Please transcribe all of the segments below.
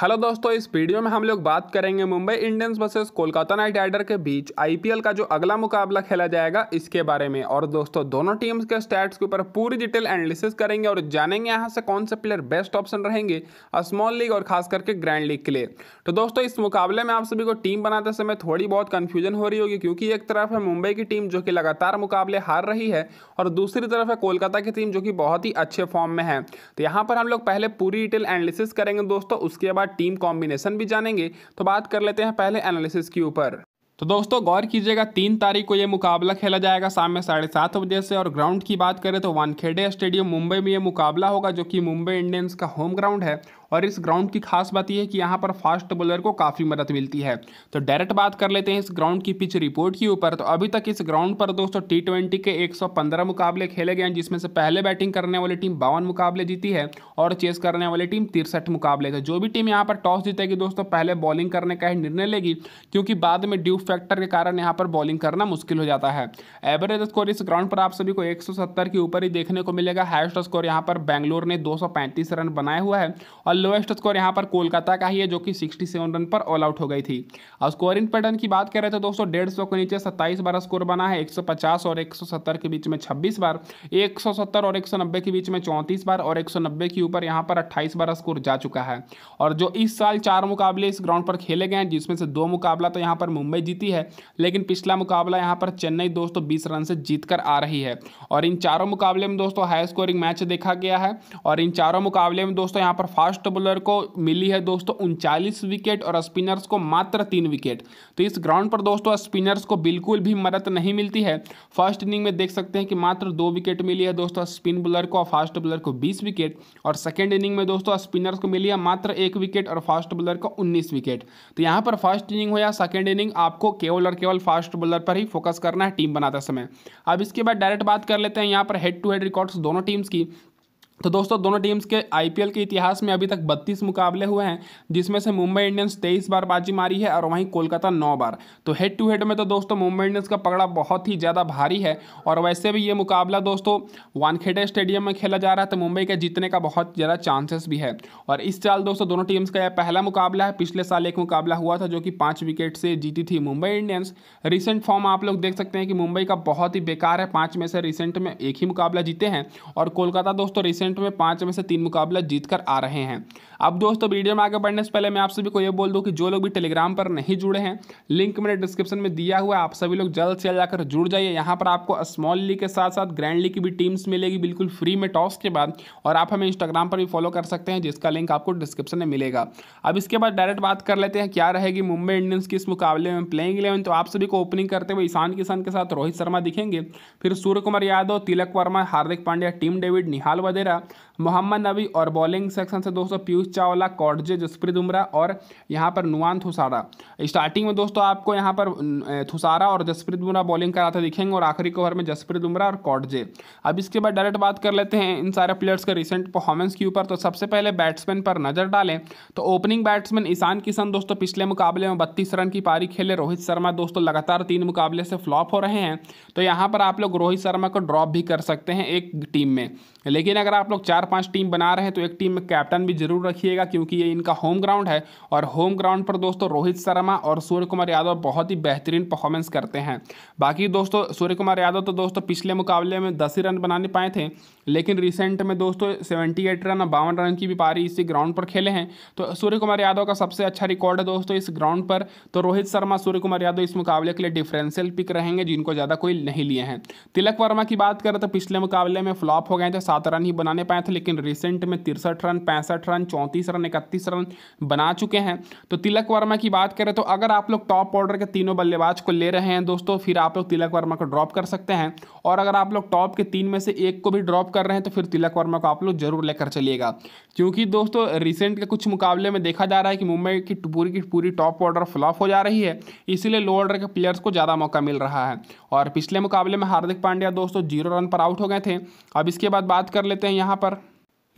Hello दोस्तों, इस video में हम लोग बात करेंगे Mumbai Indians versus Kolkata Knight rider के बीच आईपीएल का जो अगला मुकाबला खेला जाएगा इसके बारे में। और दोस्तों दोनों टीम्स के स्टैट्स के ऊपर पूरी डिटेल एनालिसिस करेंगे और जानेंगे यहां से कौन से प्लेयर बेस्ट ऑप्शन रहेंगे स्मॉल लीग और खास करके ग्रैंड लीग के लिए। तो दोस्तों इस मुकाबले में आप सभी को टीम बनाते समय थोड़ी बहुत कन्फ्यूजन हो रही होगी, क्योंकि एक तरफ है मुंबई की टीम जो कि लगातार मुकाबले हार रही है और दूसरी तरफ है कोलकाता की टीम जो कि बहुत ही अच्छे फॉर्म में है। तो यहाँ पर हम लोग पहले पूरी डिटेल एनालिसिस करेंगे दोस्तों, उसके बाद टीम कॉम्बिनेशन भी जानेंगे। तो बात कर लेते हैं पहले एनालिसिस के ऊपर। तो दोस्तों गौर कीजिएगा, 3 तारीख को ये मुकाबला खेला जाएगा शाम में 7:30 बजे से। और ग्राउंड की बात करें तो वानखेड़े स्टेडियम मुंबई में ये मुकाबला होगा जो कि मुंबई इंडियंस का होम ग्राउंड है। और इस ग्राउंड की खास बात यह है कि यहाँ पर फास्ट बॉलर को काफ़ी मदद मिलती है। तो डायरेक्ट बात कर लेते हैं इस ग्राउंड की पिच रिपोर्ट के ऊपर। तो अभी तक इस ग्राउंड पर दोस्तों T20 के 115 मुकाबले खेले गए हैं, जिसमें से पहले बैटिंग करने वाली टीम 52 मुकाबले जीती है और चेस करने वाली टीम 63 मुकाबले। तो जो भी टीम यहाँ पर टॉस जीतेगी दोस्तों पहले बॉलिंग करने का ही निर्णय लेगी, क्योंकि बाद में ड्यू फैक्टर के कारण यहाँ पर बॉलिंग करना मुश्किल हो जाता है। एवरेज स्कोर इस ग्राउंड पर आप सभी को 170 के ऊपर ही देखने को मिलेगा। हाईएस्ट स्कोर यहाँ पर बेंगलोर ने 235 रन बनाया हुआ है और लोएस्ट स्कोर यहाँ पर कोलकाता का ही है जो कि 67 रन पर ऑल आउट हो गई थी। और स्कोरिंग पैटर्न की बात करें तो दोस्तों 150 के नीचे 27 बार स्कोर बना है, 150 और 170 के बीच में 26 बार, 170 और 190 के बीच में 34 बार और 190 के ऊपर यहाँ पर 28 बार स्कोर जा चुका है। और जो इस साल 4 मुकाबले इस ग्राउंड पर खेले गए हैं, जिसमें से 2 मुकाबला तो यहाँ पर मुंबई जीती है, लेकिन पिछला मुकाबला यहाँ पर चेन्नई दोस्तों 20 रन से जीत कर आ रही है। और इन चारों मुकाबले में दोस्तों हाई स्कोरिंग मैच देखा गया है। और इन चारों मुकाबले में दोस्तों यहाँ पर फास्ट बॉलर को मिली है दोस्तों 39 विकेट और स्पिनर्स को मात्र 3 विकेट। तो इस ग्राउंड पर दोस्तों स्पिनर्स को बिल्कुल भी मदद नहीं मिलती है। फर्स्ट इनिंग में देख सकते हैं कि मात्र 2 विकेट मिली है दोस्तों स्पिन बॉलर को और फास्ट बॉलर को 20 विकेट। और सेकेंड इनिंग में दोस्तों स्पिनर्स को मिली है मात्र 1 विकेट और फास्ट बॉलर को 19 विकेट। तो यहाँ पर फर्स्ट इनिंग हो या सेकेंड इनिंग आपको केवल और केवल फास्ट बॉलर पर ही फोकस करना है टीम बनाते समय। अब इसके बाद डायरेक्ट बात कर लेते हैं यहाँ पर हेड टू हेड रिकॉर्ड्स दोनों टीम्स की। तो दोस्तों दोनों टीम्स के आईपीएल के इतिहास में अभी तक 32 मुकाबले हुए हैं, जिसमें से मुंबई इंडियंस 23 बार बाजी मारी है और वहीं कोलकाता 9 बार। तो हेड टू हेड में तो दोस्तों मुंबई इंडियंस का पकड़ा बहुत ही ज़्यादा भारी है। और वैसे भी ये मुकाबला दोस्तों वानखेड़े स्टेडियम में खेला जा रहा है, तो मुंबई के जीतने का बहुत ज़्यादा चांसेस भी है। और इस साल दोस्तों दोनों टीम्स का यह पहला मुकाबला है। पिछले साल एक मुकाबला हुआ था जो कि 5 विकेट से जीती थी मुंबई इंडियंस। रिसेंट फॉर्म आप लोग देख सकते हैं कि मुंबई का बहुत ही बेकार है, 5 में से रिसेंट में एक ही मुकाबला जीते हैं। और कोलकाता दोस्तों में 5 में से 3 मुकाबला जीतकर आ रहे हैं। अब दोस्तों वीडियो में आगे बढ़ने से पहले मैं आप सभी को यह बोल दूं कि जो लोग भी टेलीग्राम पर नहीं जुड़े हैं, लिंक मैंने डिस्क्रिप्शन में दिया हुआ है, आप सभी लोग जल्द से जल्द जाकर जुड़ जाइए। यहाँ पर आपको स्मॉल लीग के साथ साथ ग्रैंड लीग की भी टीम्स मिलेगी बिल्कुल फ्री में टॉस के बाद। और आप हमें इंस्टाग्राम पर भी फॉलो कर सकते हैं, जिसका लिंक आपको डिस्क्रिप्शन में मिलेगा। अब इसके बाद डायरेक्ट बात कर लेते हैं क्या रहेगी मुंबई इंडियंस की इस मुकाबले में प्लेइंग 11। तो आप सभी को ओपनिंग करते हुए ईशान किशन के साथ रोहित शर्मा दिखेंगे, फिर सूर्य कुमार यादव, तिलक वर्मा, हार्दिक पांड्या, टिम डेविड, निहाल वधेरा, मोहम्मद नबी। और बॉलिंग सेक्शन से दोस्तों पीयूष चावला, कॉडजे, जसप्रीत बुमराह और यहां पर नुवान थुसारा। स्टार्टिंग में दोस्तों आपको यहां पर थुसारा और जसप्रीत बुमराह बॉलिंग कराते दिखेंगे और आखिरी ओवर में जसप्रीत बुमराह और कॉडजे। अब इसके बाद डायरेक्ट बात कर लेते हैं इन सारे प्लेयर्स के रिसेंट परफॉर्मेंस के ऊपर। तो सबसे पहले बैट्समैन पर नजर डालें तो ओपनिंग बैट्समैन ईशान किशन दोस्तों पिछले मुकाबले में 32 रन की पारी खेले। रोहित शर्मा दोस्तों लगातार 3 मुकाबले से फ्लॉप हो रहे हैं, तो यहाँ पर आप लोग रोहित शर्मा को ड्रॉप भी कर सकते हैं एक टीम में। लेकिन अगर आप लोग 4-5 टीम बना रहे हैं तो एक टीम में कैप्टन भी जरूर रखिएगा, क्योंकि ये इनका होम ग्राउंड है। और होम ग्राउंड पर दोस्तों रोहित शर्मा और सूर्य कुमार यादव बहुत ही बेहतरीन परफॉर्मेंस करते हैं। बाकी दोस्तों सूर्य कुमार यादव तो दोस्तों पिछले मुकाबले में 10 ही रन बनाने पाए थे, लेकिन रिसेंट में दोस्तों 78 रन और 52 रन की भी पारी इसी ग्राउंड पर खेले हैं। तो सूर्य कुमार यादव का सबसे अच्छा रिकॉर्ड है दोस्तों इस ग्राउंड पर। तो रोहित शर्मा, सूर्य कुमार यादव इस मुकाबले के लिए डिफरेंशियल पिक रहेंगे, जिनको ज़्यादा कोई नहीं लिए हैं। तिलक वर्मा की बात करें तो पिछले मुकाबले में फ्लॉप हो गए थे, 7 रन ही बनाने पाए थे, लेकिन रिसेंट में 63 रन, 65 रन, 34 रन, 31 रन बना चुके हैं। तो तिलक वर्मा की बात करें तो अगर आप लोग टॉप ऑर्डर के तीनों बल्लेबाज को ले रहे हैं दोस्तों, फिर आप लोग तिलक वर्मा को ड्रॉप कर सकते हैं। और अगर आप लोग टॉप के 3 में से एक को भी ड्रॉप कर रहे हैं तो फिर तिलक वर्मा को आप लोग जरूर लेकर चलिएगा, क्योंकि दोस्तों रिसेंट के कुछ मुकाबले में देखा जा रहा है कि मुंबई की पूरी टॉप ऑर्डर फ्लॉप हो जा रही है, इसीलिए लो ऑर्डर के प्लेयर्स को ज़्यादा मौका मिल रहा है। और पिछले मुकाबले में हार्दिक पांड्या दोस्तों 0 रन पर आउट हो गए थे। अब इसके बाद बात कर लेते हैं यहाँ पर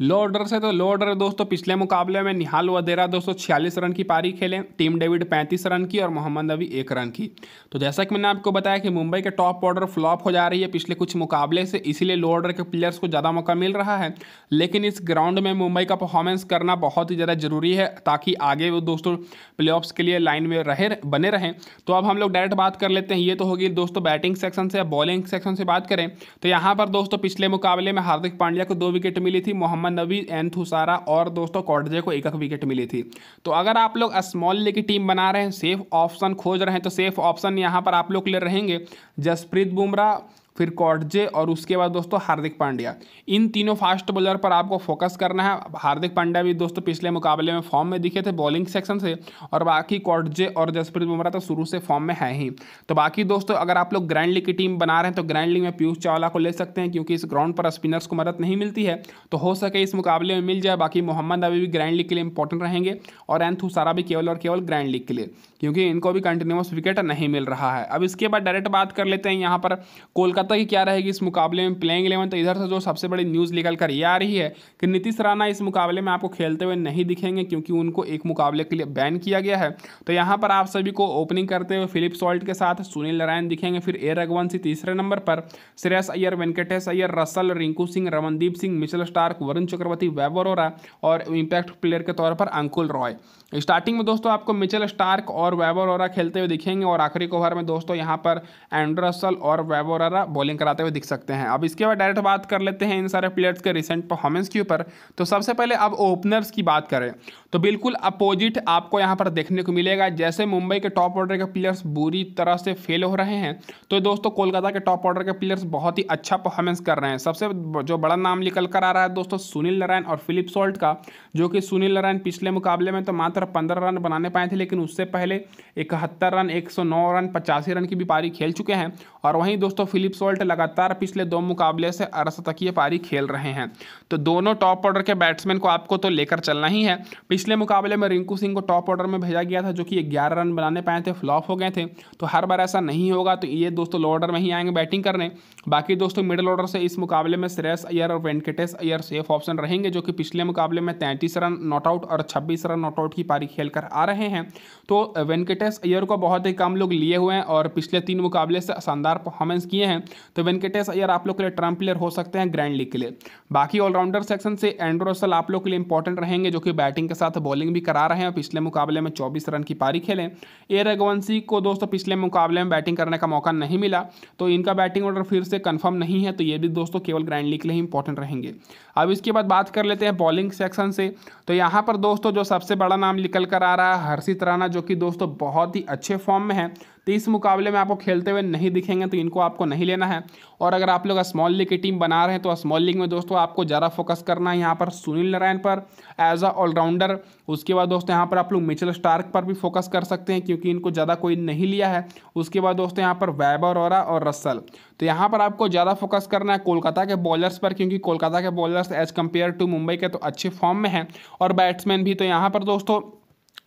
लो ऑर्डर से तो लो ऑर्डर दोस्तों पिछले मुकाबले में निहाल वदेरा दोस्तों 46 रन की पारी खेले, टीम डेविड 35 रन की और मोहम्मद नबी 1 रन की। तो जैसा कि मैंने आपको बताया कि मुंबई के टॉप ऑर्डर फ्लॉप हो जा रही है पिछले कुछ मुकाबले से, इसीलिए लो ऑर्डर के प्लेयर्स को ज़्यादा मौका मिल रहा है। लेकिन इस ग्राउंड में मुंबई का परफॉर्मेंस करना बहुत ही ज़्यादा जरूरी है ताकि आगे वो दोस्तों प्लेऑफ्स के लिए लाइन में बने रहें। तो अब हम लोग डायरेक्ट बात कर लेते हैं, ये तो होगी दोस्तों बैटिंग सेक्शन से। बॉलिंग सेक्शन से बात करें तो यहाँ पर दोस्तों पिछले मुकाबले में हार्दिक पांड्या को 2 विकेट मिली थी, मोहम्मद नबी, एन थुसारा और दोस्तों कॉटजे को 1-1 विकेट मिली थी। तो अगर आप लोग स्मॉल लीग की टीम बना रहे हैं, सेफ ऑप्शन खोज रहे हैं, तो सेफ ऑप्शन यहाँ पर आप लोग ले रहेंगे जसप्रीत बुमराह, फिर कॉटजे और उसके बाद दोस्तों हार्दिक पांड्या। इन तीनों फास्ट बॉलर पर आपको फोकस करना है। हार्दिक पांड्या भी दोस्तों पिछले मुकाबले में फॉर्म में दिखे थे बॉलिंग सेक्शन से, और बाकी कॉटजे और जसप्रीत बुमराह तो शुरू से फॉर्म में है ही। तो बाकी दोस्तों अगर आप लोग ग्रैंड लीग की टीम बना रहे हैं तो ग्रैंड लीग में पीयूष चावला को ले सकते हैं क्योंकि इस ग्राउंड पर स्पिनर्स को मदद नहीं मिलती है, तो हो सके इस मुकाबले में मिल जाए। बाकी मोहम्मद नबी भी ग्रैंड लीग के लिए इंपॉर्टेंट रहेंगे और एन थुसारा भी केवल और केवल ग्रैंड लीग के लिए, क्योंकि इनको भी कंटिन्यूस विकेट नहीं मिल रहा है। अब इसके बाद डायरेक्ट बात कर लेते हैं यहाँ पर कोलकाता कि क्या रहेगी इस मुकाबले में प्लेइंग 11। तो इधर से जो सबसे बड़ी न्यूज़ निकल कर ये आ रही है कि नीतीश राणा इस मुकाबले में आपको खेलते हुए नहीं दिखेंगे क्योंकि उनको एक मुकाबले के लिए बैन किया गया है। तो यहाँ पर आप सभी को ओपनिंग करते हुए फिलिप सॉल्ट के साथ सुनील नारायण दिखेंगे, फिर ए रघुवंशी तीसरे नंबर पर, Shreyas Iyer, Venkatesh Iyer, Russell, Rinku Singh, Ramandeep Singh, Mitchell Starc, Varun Chakravarthy, Vaibhav Arora और इम्पैक्ट प्लेयर के तौर पर अंकुल रॉय। स्टार्टिंग में दोस्तों आपको मिचेल स्टार्क और वैभव अरोरा खेलते हुए दिखेंगे और आखिरी ओवर में दोस्तों यहाँ पर एंड्रे रसल और वैभव अरोरा बॉलिंग कराते हुए दिख सकते हैं। अब इसके बाद डायरेक्ट बात कर लेते हैं इन सारे प्लेयर्स के रिसेंट परफॉर्मेंस के ऊपर। तो सबसे पहले अब ओपनर्स की बात करें तो बिल्कुल अपोजिट आपको यहाँ पर देखने को मिलेगा। जैसे मुंबई के टॉप ऑर्डर के प्लेयर्स बुरी तरह से फेल हो रहे हैं, तो दोस्तों कोलकाता के टॉप ऑर्डर के प्लेयर्स बहुत ही अच्छा परफॉर्मेंस कर रहे हैं। सबसे जो बड़ा नाम निकल कर आ रहा है दोस्तों सुनील नारायण और फिलिप सॉल्ट का, जो कि सुनील नारायण पिछले मुकाबले में तो मात्र 15 रन बनाने पाए थे, लेकिन उससे पहले 71 रन, 109 रन, 85 रन की भी पारी खेल चुके हैं। और वहीं दोस्तों फिलिप सॉल्ट लगातार पिछले 2 मुकाबले से अर्धशतकीय पारी खेल रहे हैं। तो दोनों टॉप ऑर्डर के बैट्समैन को आपको तो लेकर चलना ही है। पिछले मुकाबले में रिंकू सिंह को टॉप ऑर्डर में भेजा गया था, जो कि 11 रन बनाने पाए थे, फ्लॉप हो गए थे। तो हर बार ऐसा नहीं होगा, तो ये दोस्तों लो ऑर्डर में ही आएंगे बैटिंग करने। बाकी दोस्तों मिडिल ऑर्डर से इस मुकाबले में श्रेयस अय्यर और वेंकटेश अय्यर सेफ ऑप्शन रहेंगे, जो कि पिछले मुकाबले में 33 रन नॉट आउट और 26 रन नॉट आउट की पारी खेलकर आ रहे हैं। तो वेंकटेश अय्यर को बहुत ही कम लोग लिए हुए हैं और पिछले 3 मुकाबले से शानदार परफॉर्मेंस किए हैं। तो वेंकटेश अय्यर आप लोग के लिए ट्रम्प प्लेयर हो सकते हैं ग्रैंड लीग के लिए। बाकी ऑलराउंडर सेक्शन से एंड्रे रसल आप लोग के लिए इंपॉर्टेंट रहेंगे, जो कि बैटिंग के साथ बॉलिंग भी करा रहे हैं और पिछले मुकाबले में 24 रन की पारी खेलें। ए रघुवंशी को दोस्तों पिछले मुकाबले में बैटिंग करने का मौका नहीं मिला, तो इनका बैटिंग ऑर्डर फिर से कंफर्म नहीं है। तो ये भी दोस्तों केवल ग्रैंड लीग के लिए इंपॉर्टेंट रहेंगे। अब इसके बाद बात कर लेते हैं बॉलिंग सेक्शन से। तो यहाँ पर दोस्तों जो सबसे बड़ा नाम निकल कर आ रहा है हर्षित राणा, जो कि दोस्तों बहुत ही अच्छे फॉर्म में है। तो इस मुकाबले में आपको खेलते हुए नहीं दिखेंगे, तो इनको आपको नहीं लेना है। और अगर आप लोग स्मॉल लीग की टीम बना रहे हैं तो स्मॉल लीग में दोस्तों आपको ज़्यादा फोकस करना है यहाँ पर सुनील नारायण पर एज अ ऑलराउंडर। उसके बाद दोस्तों यहाँ पर आप लोग मिचेल स्टार्क पर भी फोकस कर सकते हैं क्योंकि इनको ज़्यादा कोई नहीं लिया है। उसके बाद दोस्तों यहाँ पर वैभव अरोरा और रसल, तो यहाँ पर आपको ज़्यादा फोकस करना है कोलकाता के बॉलर्स पर, क्योंकि कोलकाता के bowlers as compared to Mumbai के तो अच्छे फॉर्म में हैं और बैट्समैन भी। तो यहाँ पर दोस्तों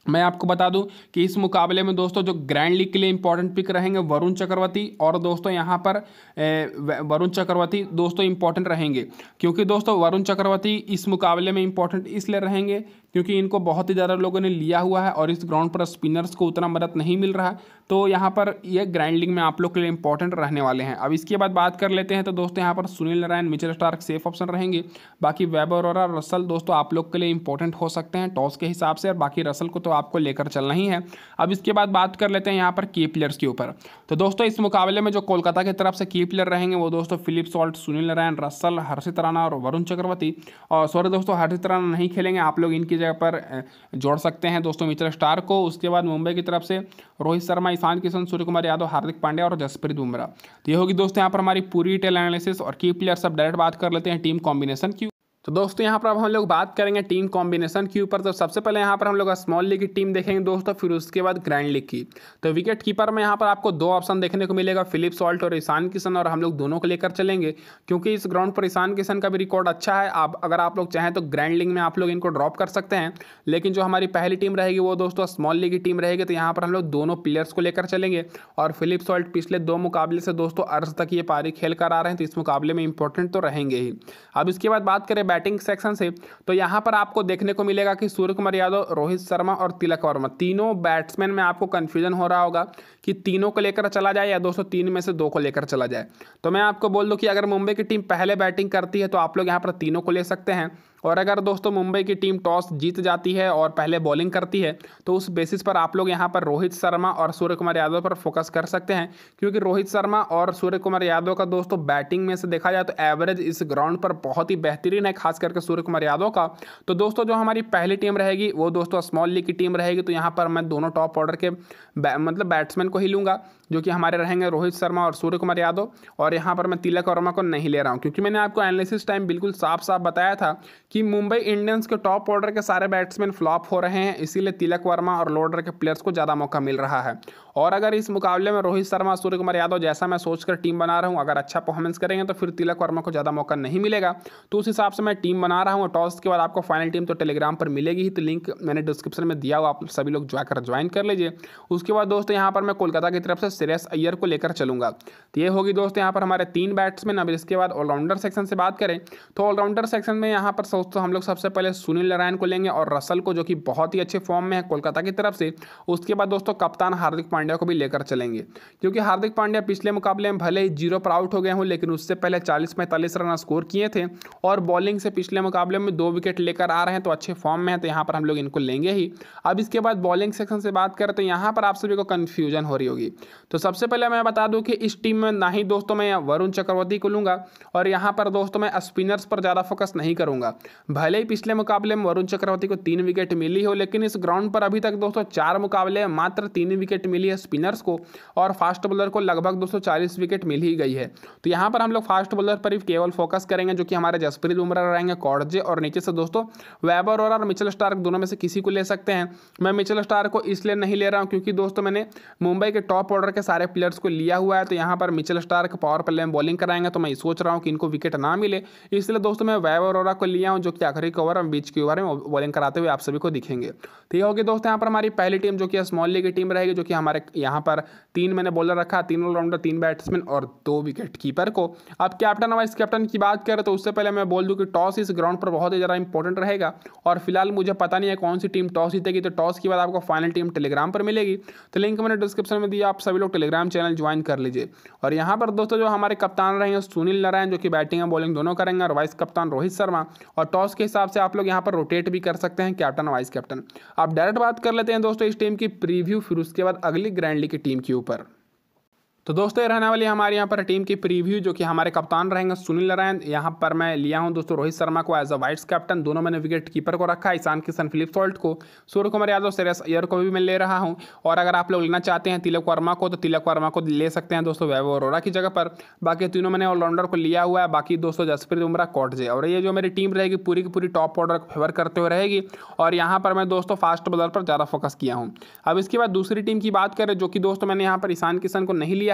मैं आपको बता दूं कि इस मुकाबले में दोस्तों जो ग्रैंड लीग के लिए इंपॉर्टेंट पिक रहेंगे वरुण चक्रवर्ती और दोस्तों यहाँ पर वरुण चक्रवर्ती दोस्तों इंपॉर्टेंट रहेंगे, क्योंकि दोस्तों वरुण चक्रवर्ती इस मुकाबले में इंपॉर्टेंट इसलिए रहेंगे क्योंकि इनको बहुत ही ज़्यादा लोगों ने लिया हुआ है और इस ग्राउंड पर स्पिनर्स को उतना मदद नहीं मिल रहा। तो यहाँ पर ये ग्रैंड लीग में आप लोग के लिए इंपॉर्टेंट रहने वाले हैं। अब इसके बाद बात कर लेते हैं तो दोस्तों यहाँ पर Sunil Narine, Mitchell Starc safe option रहेंगे। बाकी वैभव अरोरा, रसल दोस्तों आप लोग के लिए इंपॉर्टेंट हो सकते हैं टॉस के हिसाब से, और बाकी रसल को तो आपको लेकर चलना ही है। अब इसके बाद बात कर लेते हैं यहाँ पर की प्लेयर्स के ऊपर। तो दोस्तों इस मुकाबले में जो कोलकाता की तरफ से की प्लेयर रहेंगे वो दोस्तों Philip Salt, Sunil Narine, Russell, Harshit Rana और वरुण चक्रवर्ती। और सॉरी दोस्तों हर्षित राणा नहीं खेलेंगे, आप लोग इनकी जगह पर जोड़ सकते हैं दोस्तों मिचेल स्टार्क को। उसके बाद मुंबई की तरफ से रोहित शर्मा, ईशान किशन, सूर्य कुमार यादव, हार्दिक पांड्या और जसप्रीत बुमराह। तो ये होगी दोस्तों यहाँ पर हमारी पूरी टेल एनालिसिस और की प्लेयर्स। अब डायरेक्ट बात कर लेते हैं टीम कॉम्बिनेशन की। तो दोस्तों यहाँ पर अब हम लोग बात करेंगे टीम कॉम्बिनेशन के ऊपर। तो सबसे पहले यहाँ पर हम लोग स्मॉल लीग की टीम देखेंगे दोस्तों, फिर उसके बाद ग्रैंड लीग की। तो विकेट कीपर में यहाँ पर आपको 2 ऑप्शन देखने को मिलेगा, फिलिप सॉल्ट और ईशान किशन, और हम लोग दोनों को लेकर चलेंगे क्योंकि इस ग्राउंड पर ईशान किशन का भी रिकॉर्ड अच्छा है। आप अगर आप लोग चाहें तो ग्रैंड लीग में आप लोग इनको ड्रॉप कर सकते हैं, लेकिन जो हमारी पहली टीम रहेगी वो दोस्तों स्मॉल लीग की टीम रहेगी। तो यहाँ पर हम लोग दोनों प्लेयर्स को लेकर चलेंगे। और फिलिप सॉल्ट पिछले 2 मुकाबले से दोस्तों अर्ध तक ये पारी खेल कर आ रहे हैं, तो इस मुकाबले में इंपॉर्टेंट तो रहेंगे ही। अब इसके बाद बात करें बैटिंग सेक्शन से, तो यहाँ पर आपको देखने को मिलेगा कि सूर्य कुमार यादव, रोहित शर्मा और तिलक वर्मा तीनों बैट्समैन में आपको कन्फ्यूजन हो रहा होगा कि तीनों को लेकर चला जाए या 203 में से 2 को लेकर चला जाए। तो मैं आपको बोल दूं कि अगर मुंबई की टीम पहले बैटिंग करती है तो आप लोग यहाँ पर तीनों को ले सकते हैं, और अगर दोस्तों मुंबई की टीम टॉस जीत जाती है और पहले बॉलिंग करती है तो उस बेसिस पर आप लोग यहाँ पर रोहित शर्मा और सूर्य कुमार यादव पर फोकस कर सकते हैं, क्योंकि रोहित शर्मा और सूर्य कुमार यादव का दोस्तों बैटिंग में से देखा जाए तो एवरेज इस ग्राउंड पर बहुत ही बेहतरीन है, खास करके सूर्य कुमार यादव का। तो दोस्तों जो हमारी पहली टीम रहेगी वो दोस्तों स्मॉल लीग की टीम रहेगी, तो यहाँ पर मैं दोनों टॉप ऑर्डर के बैट्समैन को ही लूँगा, जो कि हमारे रहेंगे रोहित शर्मा और सूर्य कुमार यादव, और यहाँ पर मैं तिलक वर्मा को नहीं ले रहा हूँ, क्योंकि मैंने आपको एनालिसिस टाइम बिल्कुल साफ साफ बताया था कि मुंबई इंडियंस के टॉप ऑर्डर के सारे बैट्समैन फ्लॉप हो रहे हैं, इसीलिए तिलक वर्मा और लो ऑर्डर के प्लेयर्स को ज़्यादा मौका मिल रहा है। और अगर इस मुकाबले में रोहित शर्मा, सूर्य कुमार यादव जैसा मैं सोचकर टीम बना रहा हूं, अगर अच्छा परफॉर्मेंस करेंगे तो फिर तिलक वर्मा को ज़्यादा मौका नहीं मिलेगा, तो उस हिसाब से मैं टीम बना रहा हूँ। टॉस के बाद आपको फाइनल टीम तो टेलीग्राम पर मिलेगी ही, तो लिंक मैंने डिस्क्रिप्शन में दिया हुआ, आप सभी लोग जाकर ज्वाइन कर लीजिए। उसके बाद दोस्तों यहाँ पर मैं कोलकाता की तरफ से श्रेयस अय्यर को लेकर चलूँगा, तो ये होगी दोस्तों यहाँ पर हमारे 3 बैट्समैन। अब इसके बाद ऑलराउंडर सेक्शन से बात करें तो ऑलराउंडर सेक्शन में यहाँ पर दोस्तों हम लोग सबसे पहले सुनील नारायण को लेंगे और रसल को, जो कि बहुत ही अच्छे फॉर्म में है कोलकाता की तरफ से। उसके बाद दोस्तों कप्तान हार्दिक पांड्या को भी लेकर चलेंगे, क्योंकि हार्दिक पांड्या पिछले मुकाबले में भले ही 0 पर आउट हो गए हों, लेकिन उससे पहले 40-45 रन स्कोर किए थे और बॉलिंग से पिछले मुकाबले में 2 विकेट लेकर आ रहे हैं, तो अच्छे फॉर्म में है, तो यहाँ पर हम लोग इनको लेंगे ही। अब इसके बाद बॉलिंग सेक्शन से बात करें तो यहाँ पर आप सभी को कन्फ्यूजन हो रही होगी, तो सबसे पहले मैं बता दूँ कि इस टीम में ना ही दोस्तों मैं वरुण चक्रवर्ती को लूँगा, और यहाँ पर दोस्तों मैं स्पिनर्स पर ज़्यादा फोकस नहीं करूँगा। भले ही पिछले मुकाबले में वरुण चक्रवर्ती को 3 विकेट मिली हो, लेकिन इस ग्राउंड पर अभी तक दोस्तों 4 मुकाबले मात्र 3 विकेट मिली है स्पिनर्स को, और फास्ट बॉलर को लगभग 240 विकेट मिल ही गई है। तो यहाँ पर हम लोग फास्ट बॉलर पर ही केवल फोकस करेंगे, जो कि हमारे जसप्रीत बुमराह रहेंगे कॉर्डजे, और नीचे से दोस्तों वैभव अरोरा और मिचेल स्टार्क दोनों में से किसी को ले सकते हैं। मैं मिचेल स्टार्क को इसलिए नहीं ले रहा हूँ क्योंकि दोस्तों मैंने मुंबई के टॉप ऑर्डर के सारे प्लेयर्स को लिया हुआ है, तो यहाँ पर मिचेल स्टार्क पावर प्ले में बॉलिंग कराएंगे, तो मैं सोच रहा हूँ कि इनको विकेट ना मिले, इसलिए दोस्तों मैं वैभव अरोरा को लिया हूँ, जो कि आखिरी ओवर और बीच के ओवर में बॉलिंग कराते हुए आप सभी को दिखेंगे। तो ये होगी दोस्तों यहाँ पर हमारी पहली टीम, जो कि स्मॉल लीग की टीम रहेगी, जो कि हमारे यहाँ पर 3 मैंने बॉलर रखा, 3 ऑलराउंडर, 3 बैट्समैन और 2 विकेट कीपर को। अब कैप्टन और वाइस कैप्टन की बात करें तो उससे पहले मैं बोल दूं कि टॉस इस ग्राउंड पर बहुत ही ज़्यादा इंपॉर्टेंट रहेगा, और फिलहाल मुझे पता नहीं है कौन सी टीम टॉस जीतेगी, तो टॉस के बाद आपको फाइनल टीम टेलीग्राम पर मिलेगी, तो लिंक मैंने डिस्क्रिप्शन में दिया, आप सभी लोग टेलीग्राम चैनल ज्वाइन कर लीजिए। और यहाँ पर दोस्तों जो हमारे कप्तान रहेंगे सुनील नारायण, जो कि बैटिंग और बॉलिंग दोनों करेंगे, और वाइस कप्तान रोहित शर्मा, और टॉस के हिसाब से आप लोग यहाँ पर रोटेट भी कर सकते हैं कैप्टन और वाइस कैप्टन। आप डायरेक्ट बात कर लेते हैं दोस्तों इस टीम की प्रीव्यू, फिर उसके बाद अगली ग्रैंड लीग की टीम के ऊपर। तो दोस्तों रहने वाली हमारे यहाँ पर टीम की प्रीव्यू, जो कि हमारे कप्तान रहेंगे सुनील नारायण, यहाँ पर मैं लिया हूँ दोस्तों रोहित शर्मा को एज अ वाइस कैप्टन, दोनों मैंने विकेट कीपर को रखा, ईशान किशन, फिलिप सॉल्ट को, सूर्य कुमार यादव, श्रेयस अय्यर को भी मैं ले रहा हूँ, और अगर आप लोग लेना चाहते हैं तिलक वर्मा को तो तिलक वर्मा को ले सकते हैं दोस्तों वैभव अरोरा की जगह पर। बाकी तीनों मैंने ऑलराउंडर को लिया हुआ है, बाकी दोस्तों जसप्रीत बुमराह, कॉटजे, और ये जो मेरी टीम रहेगी पूरी की पूरी टॉप ऑर्डर को फेवर करते हुए रहेगी, और यहाँ पर मैं दोस्तों फास्ट बॉलर पर ज़्यादा फोकस किया हूँ। अब इसके बाद दूसरी टीम की बात करें, जो कि दोस्तों मैंने यहाँ पर ईशान किशन को नहीं है,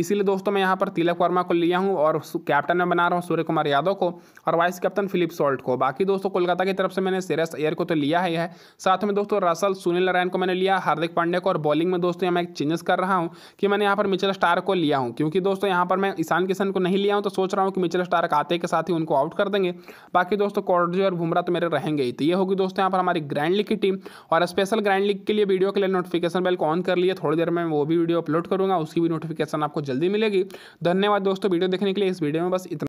इसीलिए दोस्तों मैं यहां पर तिलक वर्मा को लिया हूं, और कैप्टन में बना रहा हूं सूर्य कुमार यादव को और वाइस कैप्टन फिलिप सॉल्ट को। बाकी दोस्तों कोलकाता की तरफ से मैंने श्रेयस अय्यर को तो लिया ही है, साथ में दोस्तों रसल, सुनील नारायण को मैंने लिया, हार्दिक पांड्या को, और बॉलिंग में दोस्तों मैं एक चेंजेस कर रहा हूं कि मैंने यहां पर मिचेल स्टार्क को लिया हूं, क्योंकि दोस्तों यहां पर मैं ईशान किशन को नहीं लिया हूं, तो सोच रहा हूं कि मिचेल स्टार्क आते के साथ ही उनको आउट कर देंगे। बाकी दोस्तों कॉर्डजे और बुमराह तो मेरे रहेंगे ही। तो ये होगी दोस्तों यहां पर हमारी ग्रैंड लीग की टीम, और स्पेशल ग्रैंड लीग के लिए वीडियो के लिए नोटिफिकेशन बेल को ऑन कर लिए, थोड़ी देर में वो भी वीडियो अपलोड करूंगा, उसकी भी नोटिफिकेशन आपको जल्दी मिलेगी। धन्यवाद दोस्तों वीडियो देखने के लिए, इस वीडियो में बस इतना।